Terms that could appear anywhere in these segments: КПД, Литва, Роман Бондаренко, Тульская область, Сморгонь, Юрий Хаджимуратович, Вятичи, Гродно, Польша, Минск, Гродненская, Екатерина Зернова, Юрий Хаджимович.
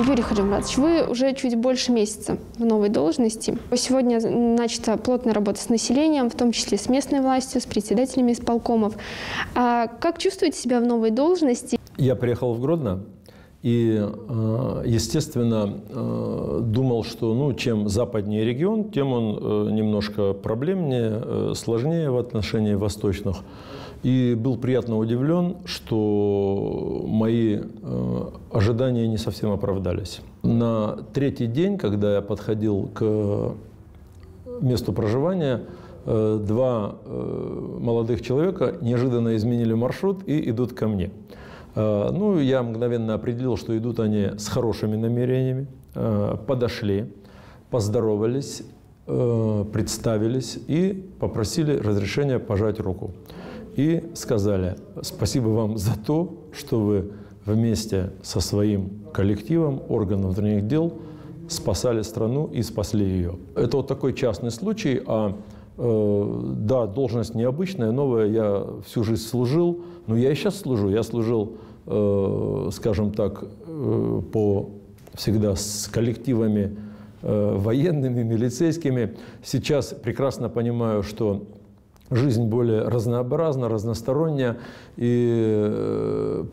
Юрий Хаджимович, вы уже чуть больше месяца в новой должности. Сегодня начата плотная работа с населением, в том числе с местной властью, с председателями исполкомов. А как чувствуете себя в новой должности? Я приехал в Гродно и, естественно, думал, что чем западнее регион, тем он немножко проблемнее, сложнее в отношении восточных. И был приятно удивлен, что мои ожидания не совсем оправдались. На третий день, когда я подходил к месту проживания, два молодых человека неожиданно изменили маршрут и идут ко мне. Ну, я мгновенно определил, что идут они с хорошими намерениями, подошли, поздоровались, представились и попросили разрешения пожать руку. И сказали: спасибо вам за то, что вы вместе со своим коллективом органов внутренних дел спасали страну и спасли ее. Это вот такой частный случай, да, должность необычная, новая, я всю жизнь служил, но я и сейчас служу. Я служил, скажем так, всегда с коллективами военными, милицейскими. Сейчас прекрасно понимаю, что жизнь более разнообразна, разносторонняя, и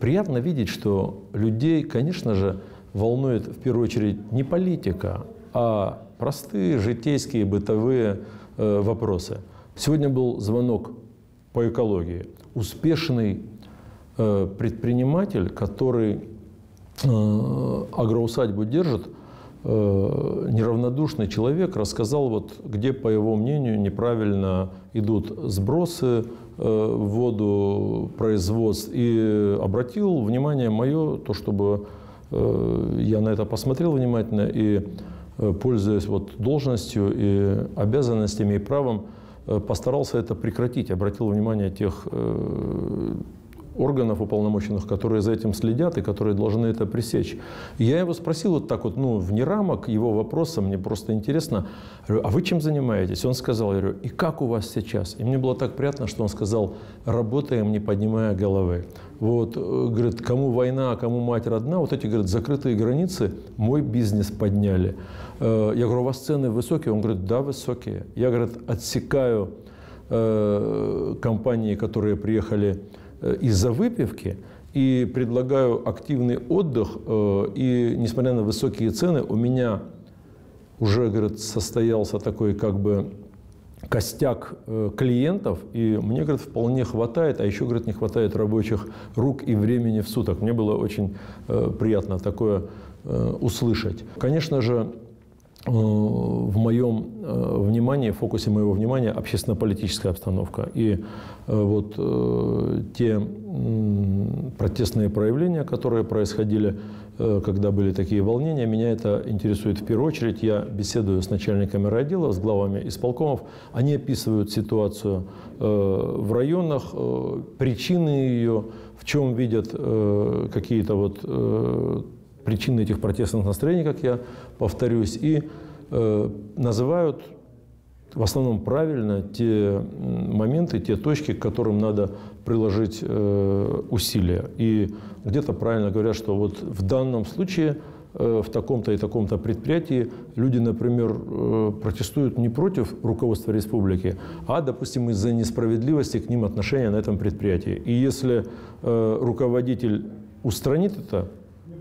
приятно видеть, что людей, конечно же, волнует в первую очередь не политика, а простые житейские бытовые вопросы. Сегодня был звонок по экологии. Успешный предприниматель, который агроусадьбу держит, неравнодушный человек рассказал, где, по его мнению, неправильно идут сбросы в воду производств, и обратил внимание мое, чтобы я на это посмотрел внимательно и, пользуясь должностью и обязанностями и правом, постарался это прекратить, обратил внимание тех органов уполномоченных, которые за этим следят и которые должны это пресечь. Я его спросил вне рамок его вопроса, мне просто интересно, говорю: а вы чем занимаетесь? Он сказал, я говорю: и как у вас сейчас? И мне было так приятно, что он сказал: работаем, не поднимая головы. Говорит, кому война, а кому мать родна, эти, говорит, закрытые границы мой бизнес подняли. Я говорю: у вас цены высокие? Он говорит: да, высокие. Я, говорит, отсекаю компании, которые приехали из-за выпивки, и предлагаю активный отдых, и, несмотря на высокие цены, у меня уже, говорит, состоялся такой костяк клиентов, и мне, говорит, вполне хватает, а еще, говорит, не хватает рабочих рук и времени в суток. Мне было очень приятно такое услышать. Конечно же, в моем внимании, в фокусе моего внимания общественно-политическая обстановка. И те протестные проявления, которые происходили, когда были такие волнения, меня это интересует в первую очередь. Я беседую с начальниками райотделов, с главами исполкомов. Они описывают ситуацию в районах, причины ее, в чем видят какие-то причины этих протестных настроений, как я повторюсь, и называют в основном правильно те моменты, те точки, к которым надо приложить усилия. И где-то правильно говорят, что в данном случае, в таком-то и таком-то предприятии люди, например, протестуют не против руководства республики, а, допустим, из-за несправедливости к ним отношения на этом предприятии. И если руководитель устранит это,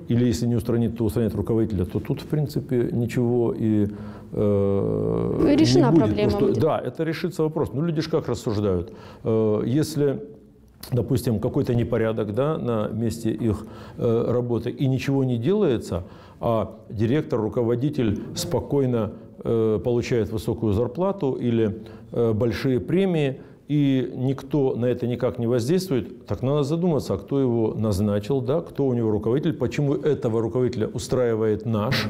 или если не устранит, то устранит руководителя, то тут, в принципе, ничего и решена не будет. Проблема будет. Да, это решится вопрос. Люди же как рассуждают? Если, допустим, какой-то непорядок на месте их работы и ничего не делается, а директор, руководитель спокойно получает высокую зарплату или большие премии, и никто на это никак не воздействует, так надо задуматься, а кто его назначил, да, кто у него руководитель, почему этого руководителя устраивает наш.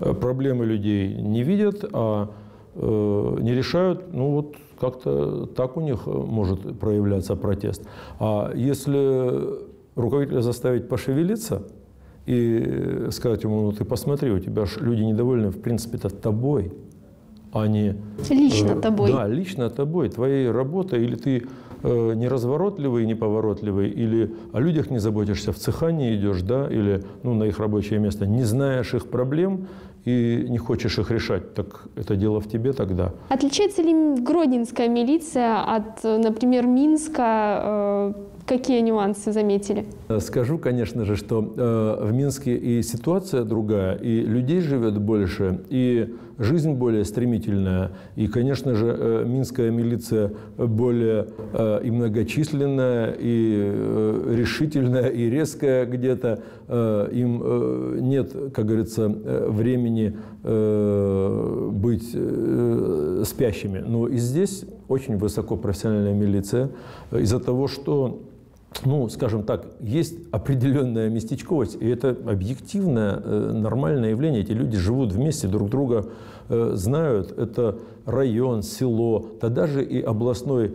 Проблемы людей не видят, а не решают, как-то так у них может проявляться протест. А если руководителя заставить пошевелиться и сказать ему: ты посмотри, у тебя же люди недовольны, в принципе-то, тобой, а не лично тобой, твоей работой, или ты неразворотливый и неповоротливый, или о людях не заботишься, в цеха не идешь, да, или ну, на их рабочее место, не знаешь их проблем и не хочешь их решать, так это дело в тебе тогда. Отличается ли гродненская милиция от, например, Минска? Какие нюансы заметили? Скажу, конечно же, что в Минске и ситуация другая, и людей живет больше, и жизнь более стремительная. И, конечно же, минская милиция более и многочисленная, и решительная, и резкая где-то. Им нет, как говорится, времени быть спящими. Но и здесь очень высоко профессиональная милиция из-за того, что, ну, скажем так, есть определенная местечковость, и это объективное, нормальное явление. Эти люди живут вместе, друг друга знают. Это район, село, да даже и областной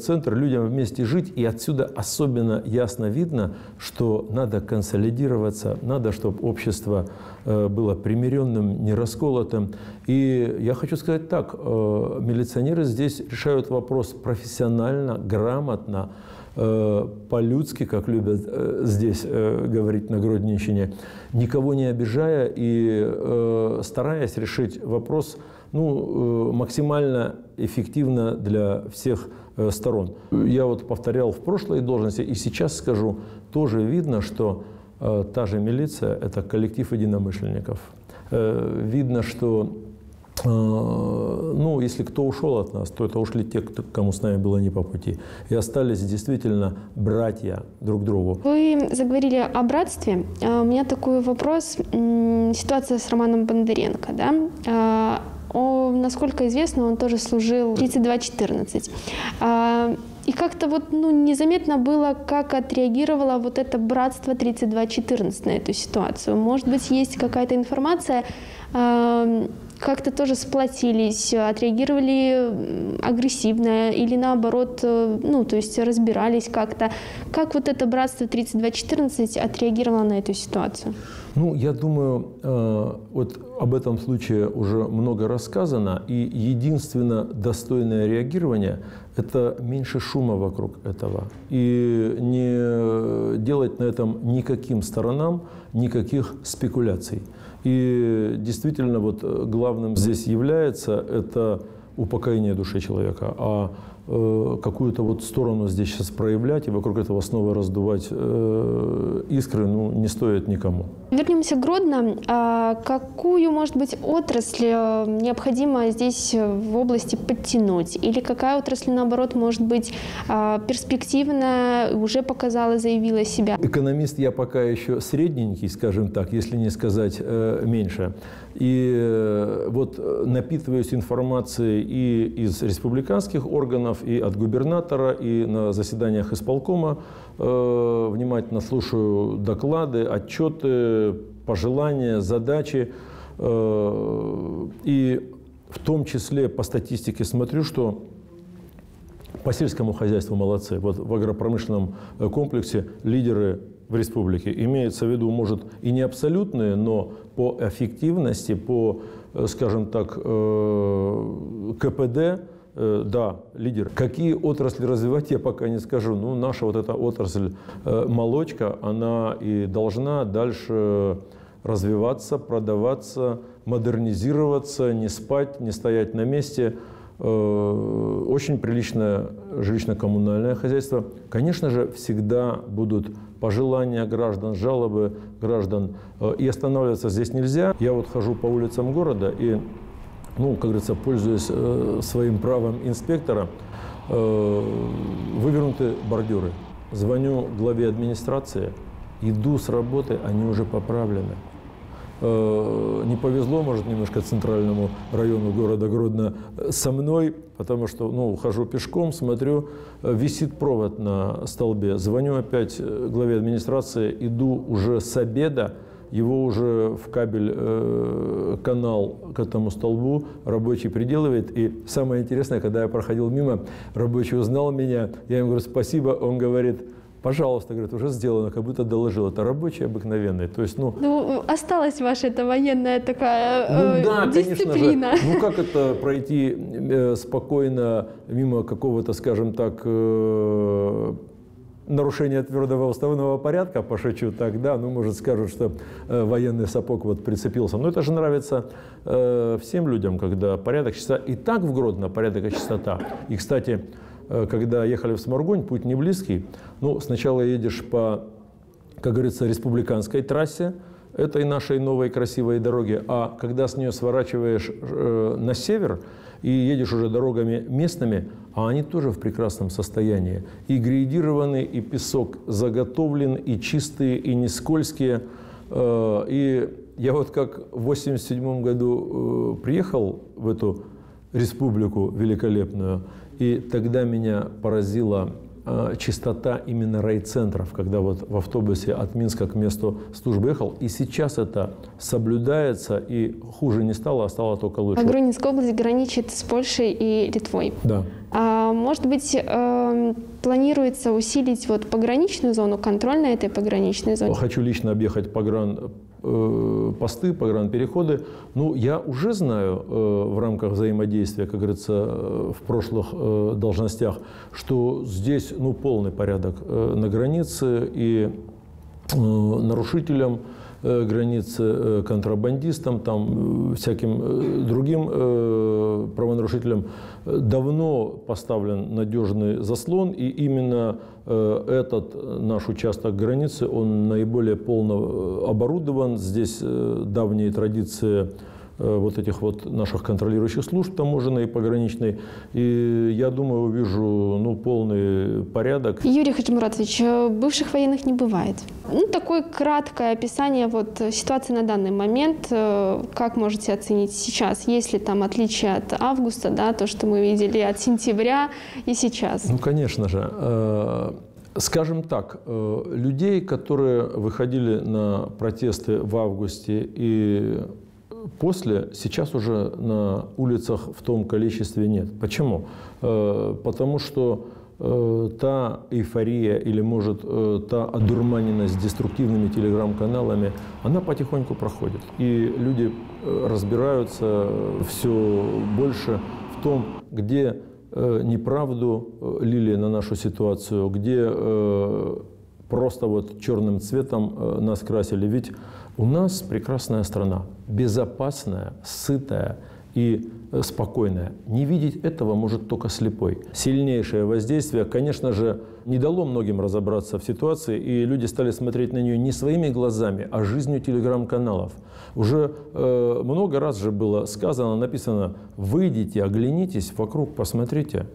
центр, людям вместе жить. И отсюда особенно ясно видно, что надо консолидироваться, надо, чтобы общество было примиренным, не расколотым. И я хочу сказать так, милиционеры здесь решают вопрос профессионально, грамотно, по-людски, как любят здесь говорить на гродненщине, никого не обижая и стараясь решить вопрос, ну, максимально эффективно для всех сторон. Я вот повторял в прошлой должности и сейчас скажу, тоже видно, что та же милиция – это коллектив единомышленников. Видно, что ну, если кто ушел от нас, то это ушли те, кому с нами было не по пути. И остались действительно братья друг другу. Вы заговорили о братстве. У меня такой вопрос. Ситуация с Романом Бондаренко, да? Насколько известно, он тоже служил 3214. И как-то вот, ну, незаметно было, как отреагировало вот это братство 3214 на эту ситуацию. Может быть, есть какая-то информация? Как-то тоже сплотились, отреагировали агрессивно или наоборот, ну, то есть разбирались как-то. Как вот это братство 3214 отреагировало на эту ситуацию? Ну, я думаю, вот об этом случае уже много рассказано, и единственно достойное реагирование – это меньше шума вокруг этого. И не делать на этом никаким сторонам никаких спекуляций. И действительно, вот главным здесь является это упокоение души человека, а какую-то вот сторону здесь сейчас проявлять и вокруг этого снова раздувать искры, ну, не стоит никому. Вернемся к Гродно. А какую, может быть, отрасль необходимо здесь в области подтянуть? Или какая отрасль, наоборот, может быть перспективна, уже показала, заявила себя? Экономист я пока еще средненький, скажем так, если не сказать меньше. И вот напитываюсь информацией и из республиканских органов, и от губернатора, и на заседаниях исполкома. Внимательно слушаю доклады, отчеты, пожелания, задачи. И в том числе по статистике смотрю, что по сельскому хозяйству молодцы. Вот в агропромышленном комплексе лидеры в республике. Имеется в виду, может, и не абсолютные, но по эффективности, по, скажем так, КПД, да, лидер. Какие отрасли развивать, я пока не скажу. Ну, наша вот эта отрасль молочка, она и должна дальше развиваться, продаваться, модернизироваться, не спать, не стоять на месте. Очень приличное жилищно-коммунальное хозяйство. Конечно же, всегда будут пожелания граждан, жалобы граждан. И останавливаться здесь нельзя. Я вот хожу по улицам города и, ну, как говорится, пользуясь своим правом инспектора, вывернуты бордюры. Звоню главе администрации, иду с работы, они уже поправлены. Не повезло, может, немножко центральному району города Гродно со мной, потому что, ну, хожу пешком, смотрю, висит провод на столбе. Звоню опять главе администрации, иду уже с обеда, его уже в кабель канал к этому столбу рабочий приделывает. И самое интересное, когда я проходил мимо, рабочий узнал меня, я ему говорю спасибо, он говорит: Пожалуйста, говорит, уже сделано, как будто доложил. Это рабочий обыкновенный. То есть, ну, осталась ваша эта военная такая дисциплина. Конечно же. Ну, как это пройти спокойно мимо какого-то, скажем так, нарушение твердого уставного порядка, пошучу так, да, ну, может, скажут, что военный сапог вот прицепился. Но это же нравится всем людям, когда порядок, чистота. И так в Гродно порядок и чистота. И, кстати, когда ехали в Сморгонь, путь не близкий. Ну, сначала едешь по, как говорится, республиканской трассе, этой нашей новой красивой дороге, а когда с нее сворачиваешь на север и едешь уже дорогами местными, а они тоже в прекрасном состоянии. И грейдированы, и песок заготовлен, и чистые, и не скользкие. И я вот как в 1987 году приехал в эту республику великолепную, и тогда меня поразила чистота именно райцентров, когда вот в автобусе от Минска к месту службы ехал. И сейчас это соблюдается, и хуже не стало, а стало только лучше. Гродненская область граничит с Польшей и Литвой. Да. А, может быть, планируется усилить вот пограничную зону, контроль на этой пограничной зоне? Хочу лично объехать погранпосты, погранпереходы. Ну, я уже знаю в рамках взаимодействия, как говорится, в прошлых должностях, что здесь, ну, полный порядок на границе, и нарушителям границы, контрабандистам, там, всяким другим правонарушителям давно поставлен надежный заслон, и именно этот наш участок границы, он наиболее полно оборудован. Здесь давние традиции вот этих вот наших контролирующих служб, таможенной и пограничной. И я думаю, увижу, ну, полный порядок. Юрий Хаджимуратович, бывших военных не бывает. Ну, такое краткое описание вот ситуации на данный момент. Как можете оценить сейчас? Есть ли там отличие от августа, да, то, что мы видели от сентября и сейчас? Ну, конечно же. Скажем так, людей, которые выходили на протесты в августе и после, сейчас уже на улицах в том количестве нет. Почему? Потому что та эйфория или, может, та одурманенность деструктивными телеграм-каналами, она потихоньку проходит. И люди разбираются все больше в том, где неправду лили на нашу ситуацию, где просто вот черным цветом нас красили. Ведь у нас прекрасная страна, безопасная, сытая и спокойная. Не видеть этого может только слепой. Сильнейшее воздействие, конечно же, не дало многим разобраться в ситуации, и люди стали смотреть на нее не своими глазами, а жизнью телеграм-каналов. Уже много раз же было сказано, написано: «Выйдите, оглянитесь вокруг, посмотрите».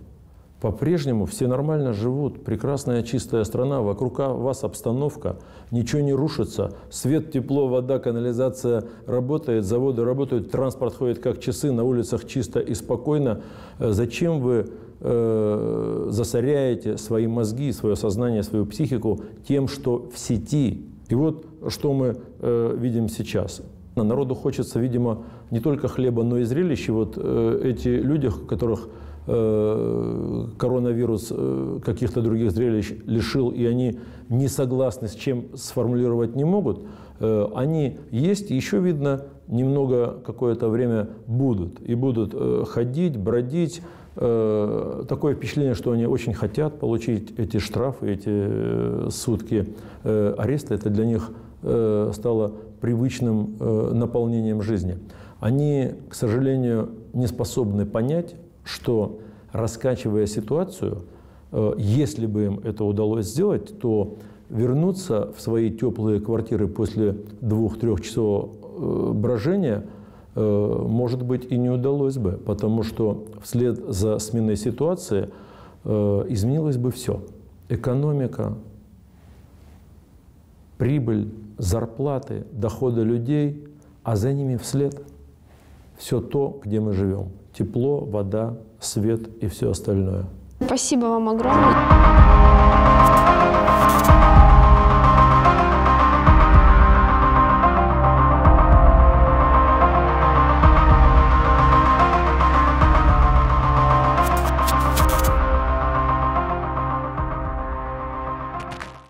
По-прежнему все нормально живут, прекрасная чистая страна, вокруг вас обстановка, ничего не рушится, свет, тепло, вода, канализация работает, заводы работают, транспорт ходит как часы, на улицах чисто и спокойно. Зачем вы засоряете свои мозги, свое сознание, свою психику тем, что в сети? И вот что мы видим сейчас. Народу хочется, видимо, не только хлеба, но и зрелищ. И вот эти люди, которых коронавирус каких-то других зрелищ лишил, и они не согласны с чем сформулировать не могут, они есть, еще видно, немного какое-то время будут. И будут ходить, бродить. Такое впечатление, что они очень хотят получить эти штрафы, эти сутки ареста. Это для них стало привычным наполнением жизни. Они, к сожалению, не способны понять, что, раскачивая ситуацию, если бы им это удалось сделать, то вернуться в свои теплые квартиры после 2-3 часов брожения, может быть, и не удалось бы, потому что вслед за сменой ситуации изменилось бы все. Экономика, прибыль, зарплаты, доходы людей, а за ними вслед все то, где мы живем. Тепло, вода, свет и все остальное. Спасибо вам огромное.